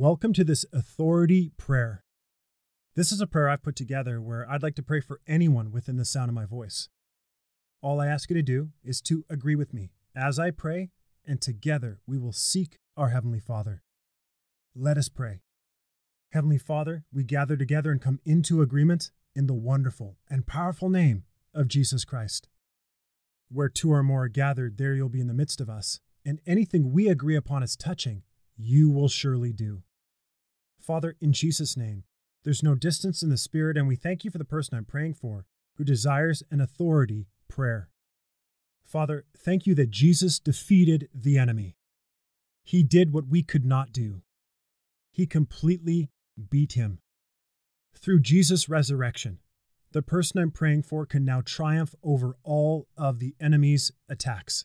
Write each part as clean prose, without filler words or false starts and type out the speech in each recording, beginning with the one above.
Welcome to this authority prayer. This is a prayer I've put together where I'd like to pray for anyone within the sound of my voice. All I ask you to do is to agree with me as I pray, and together we will seek our Heavenly Father. Let us pray. Heavenly Father, we gather together and come into agreement in the wonderful and powerful name of Jesus Christ. Where two or more are gathered, there you'll be in the midst of us, and anything we agree upon as touching, you will surely do. Father, in Jesus' name, there's no distance in the Spirit, and we thank you for the person I'm praying for who desires an authority prayer. Father, thank you that Jesus defeated the enemy. He did what we could not do. He completely beat him. Through Jesus' resurrection, the person I'm praying for can now triumph over all of the enemy's attacks.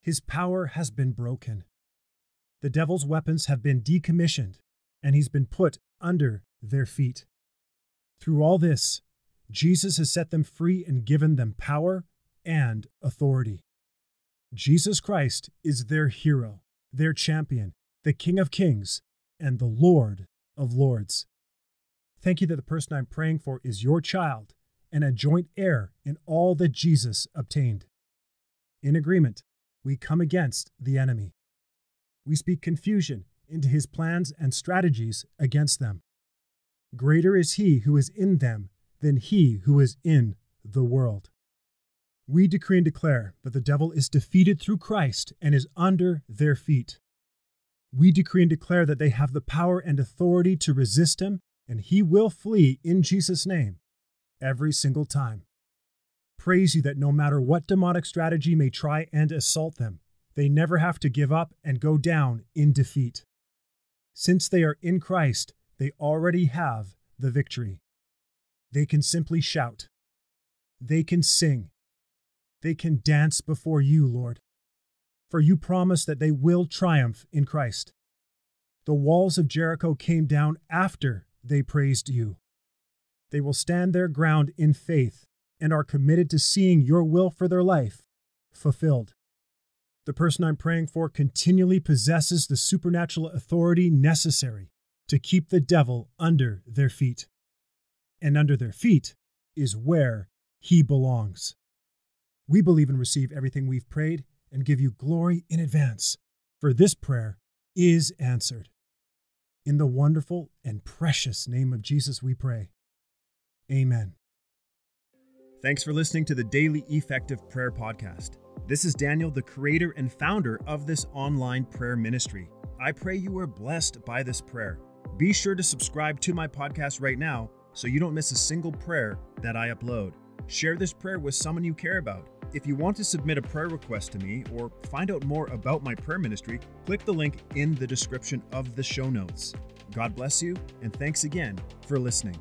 His power has been broken. The devil's weapons have been decommissioned, and he's been put under their feet. Through all this, Jesus has set them free and given them power and authority. Jesus Christ is their hero, their champion, the King of Kings, and the Lord of Lords. Thank you that the person I'm praying for is your child and a joint heir in all that Jesus obtained. In agreement, we come against the enemy. We speak confusion into his plans and strategies against them. Greater is he who is in them than he who is in the world. We decree and declare that the devil is defeated through Christ and is under their feet. We decree and declare that they have the power and authority to resist him, and he will flee in Jesus' name every single time. Praise you that no matter what demonic strategy may try and assault them, they never have to give up and go down in defeat. Since they are in Christ, they already have the victory. They can simply shout. They can sing. They can dance before you, Lord. For you promise that they will triumph in Christ. The walls of Jericho came down after they praised you. They will stand their ground in faith and are committed to seeing your will for their life fulfilled. The person I'm praying for continually possesses the supernatural authority necessary to keep the devil under their feet. And under their feet is where he belongs. We believe and receive everything we've prayed and give you glory in advance, for this prayer is answered. In the wonderful and precious name of Jesus we pray. Amen. Thanks for listening to the Daily Effective Prayer Podcast. This is Daniel, the creator and founder of this online prayer ministry. I pray you are blessed by this prayer. Be sure to subscribe to my podcast right now so you don't miss a single prayer that I upload. Share this prayer with someone you care about. If you want to submit a prayer request to me or find out more about my prayer ministry, click the link in the description of the show notes. God bless you, and thanks again for listening.